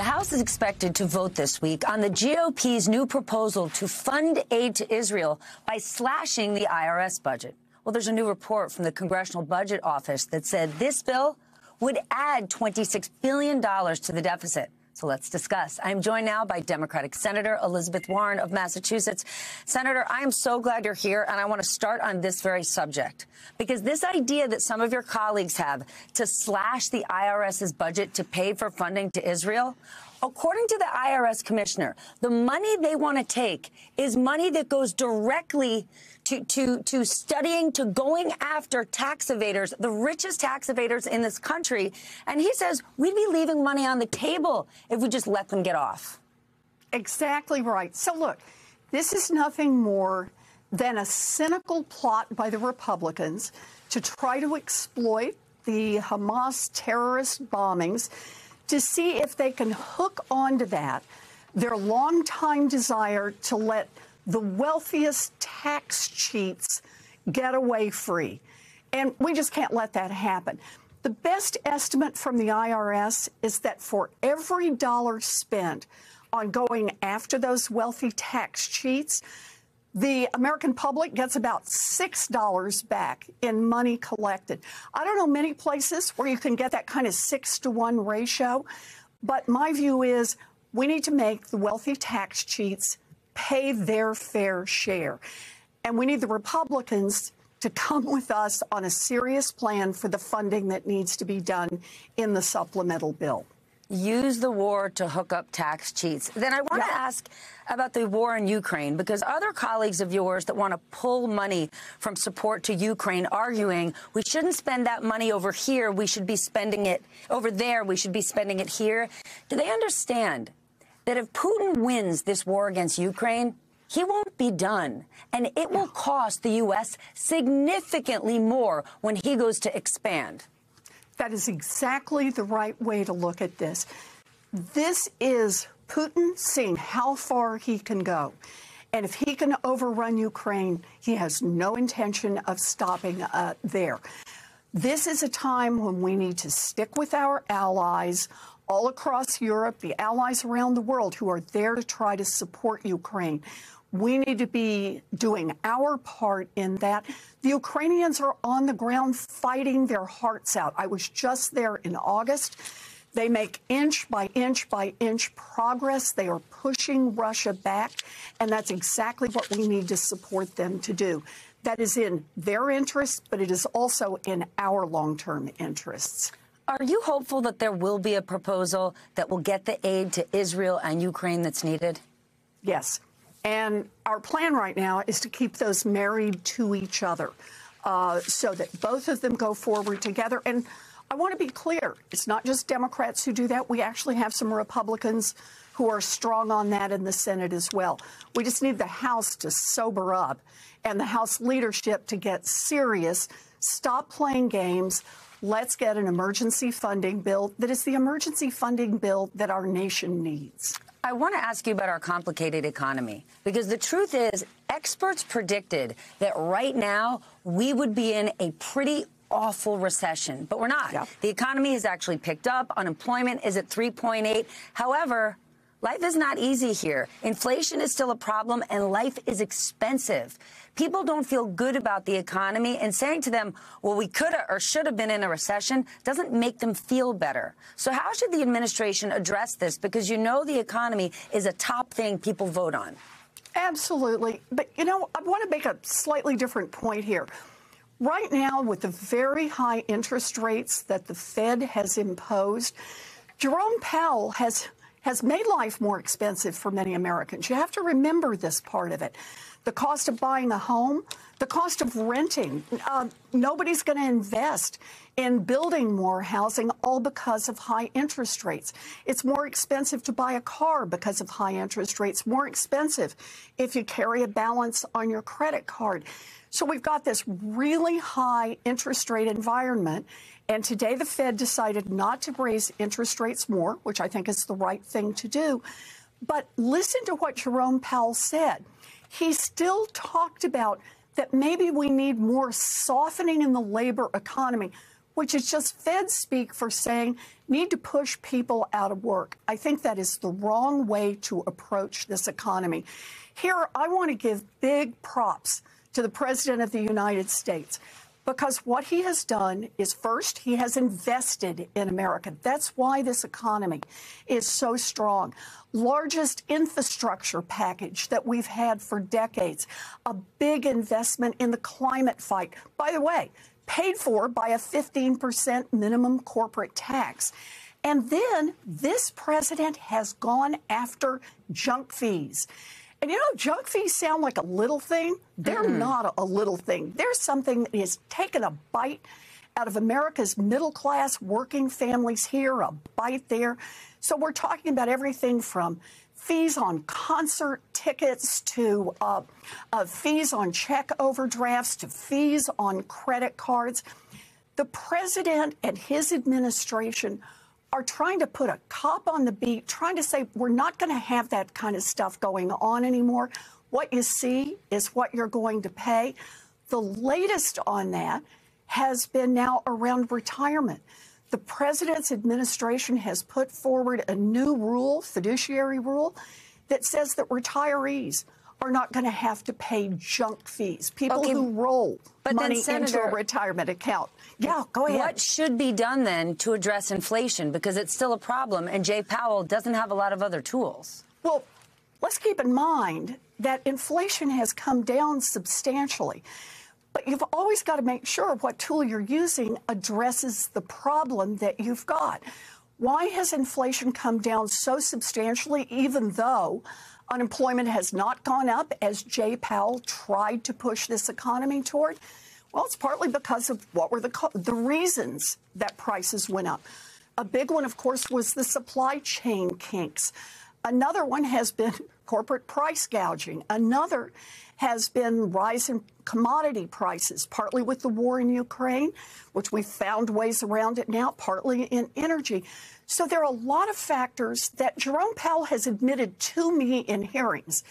The House is expected to vote this week on the GOP's new proposal to fund aid to Israel by slashing the IRS budget. Well, there's a new report from the Congressional Budget Office that said this bill would add $26 billion to the deficit. So let's discuss. I'm joined now by Democratic Senator Elizabeth Warren of Massachusetts. Senator, I am so glad you're here, and I want to start on this very subject, because this idea that some of your colleagues have to slash the IRS's budget to pay for funding to Israel, according to the IRS commissioner, the money they want to take is money that goes directly to studying, to going after tax evaders, the richest tax evaders in this country. And he says we'd be leaving money on the table if we just let them get off. Exactly right. So, look, this is nothing more than a cynical plot by the Republicans to try to exploit the Hamas terrorist bombings to see if they can hook onto that, their longtime desire to let the wealthiest tax cheats get away free. And we just can't let that happen. The best estimate from the IRS is that for every dollar spent on going after those wealthy tax cheats, the American public gets about $6 back in money collected. I don't know many places where you can get that kind of 6-to-1 ratio, but my view is we need to make the wealthy tax cheats pay their fair share. And we need the Republicans to come with us on a serious plan for the funding that needs to be done in the supplemental bill. Use the war to hook up tax cheats. Then I want to ask about the war in Ukraine, because other colleagues of yours that want to pull money from support to Ukraine arguing we shouldn't spend that money over here, we should be spending it over there, we should be spending it here. Do they understand that if Putin wins this war against Ukraine, he won't be done, and it will cost the U.S. significantly more when he goes to expand? That is exactly the right way to look at this. This is Putin seeing how far he can go. And if he can overrun Ukraine, he has no intention of stopping there. This is a time when we need to stick with our allies all across Europe, the allies around the world who are there to try to support Ukraine. We need to be doing our part in that. The Ukrainians are on the ground fighting their hearts out. I was just there in August. They make inch by inch by inch progress. They are pushing Russia back, and that's exactly what we need to support them to do. That is in their interests, but it is also in our long-term interests. Are you hopeful that there will be a proposal that will get the aid to Israel and Ukraine that's needed? Yes. And our plan right now is to keep those married to each other so that both of them go forward together. And I want to be clear, it's not just Democrats who do that. We actually have some Republicans who are strong on that in the Senate as well. We just need the House to sober up and the House leadership to get serious, stop playing games. Let's get an emergency funding bill that is the emergency funding bill that our nation needs. I want to ask you about our complicated economy, because the truth is experts predicted that right now we would be in a pretty awful recession, but we're not. Yeah. The economy has actually picked up. Unemployment is at 3.8. However, life is not easy here. Inflation is still a problem, and life is expensive. People don't feel good about the economy, and saying to them, well, we could have or should have been in a recession, doesn't make them feel better. So how should the administration address this? Because you know the economy is a top thing people vote on. Absolutely. But, you know, I want to make a slightly different point here. Right now, with the very high interest rates that the Fed has imposed, Jerome Powell has made life more expensive for many Americans. You have to remember this part of it. The cost of buying a home, the cost of renting. Nobody's going to invest in building more housing, all because of high interest rates. It's more expensive to buy a car because of high interest rates, more expensive if you carry a balance on your credit card. So we've got this really high interest rate environment, and today the Fed decided not to raise interest rates more, which I think is the right thing to do. But listen to what Jerome Powell said. He still talked about that maybe we need more softening in the labor economy. which is just Fed speak for saying need to push people out of work. I think that is the wrong way to approach this economy. Here, I want to give big props to the President of the United States, because what he has done is, first, he has invested in America. That's why this economy is so strong. Largest infrastructure package that we've had for decades. A big investment in the climate fight. By the way, paid for by a 15% minimum corporate tax. And then this president has gone after junk fees. And, you know, junk fees sound like a little thing. They're not a little thing. They're something that has taken a bite out of America's middle-class working families here, a bite there. So we're talking about everything from fees on concert tickets to fees on check overdrafts to fees on credit cards. The president and his administration are trying to put a cop on the beat, trying to say we're not going to have that kind of stuff going on anymore. What you see is what you're going to pay. The latest on that has been now around retirement. The president's administration has put forward a new rule, fiduciary rule, that says that retirees are not going to have to pay junk fees. People who roll money then, Senator, into a retirement account. Yeah, go ahead. What should be done then to address inflation? Because it's still a problem, and Jay Powell doesn't have a lot of other tools. Well, let's keep in mind that inflation has come down substantially. But you've always got to make sure what tool you're using addresses the problem that you've got. Why has inflation come down so substantially, even though unemployment has not gone up, as Jay Powell tried to push this economy toward? Well, it's partly because of what were the reasons that prices went up. A big one, of course, was the supply chain kinks. Another one has been corporate price gouging. Another has been rise in commodity prices, partly with the war in Ukraine, which we found ways around it now, partly in energy. So there are a lot of factors that Jerome Powell has admitted to me in hearings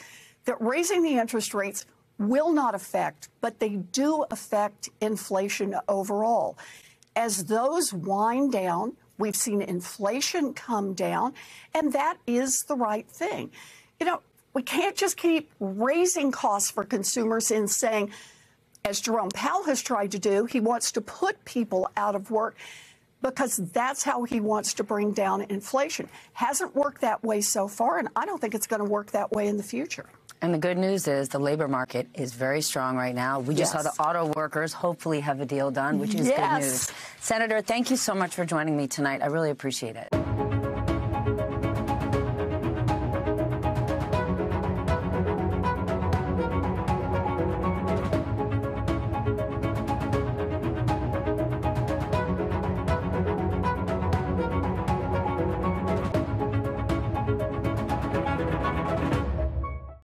that raising the interest rates will not affect, but they do affect inflation overall. As those wind down, we've seen inflation come down, and that is the right thing. You know, we can't just keep raising costs for consumers and saying, as Jerome Powell has tried to do, he wants to put people out of work because that's how he wants to bring down inflation. Hasn't worked that way so far, and I don't think it's going to work that way in the future. And the good news is the labor market is very strong right now. We just saw the auto workers hopefully have a deal done, which is good news. Senator, thank you so much for joining me tonight. I really appreciate it.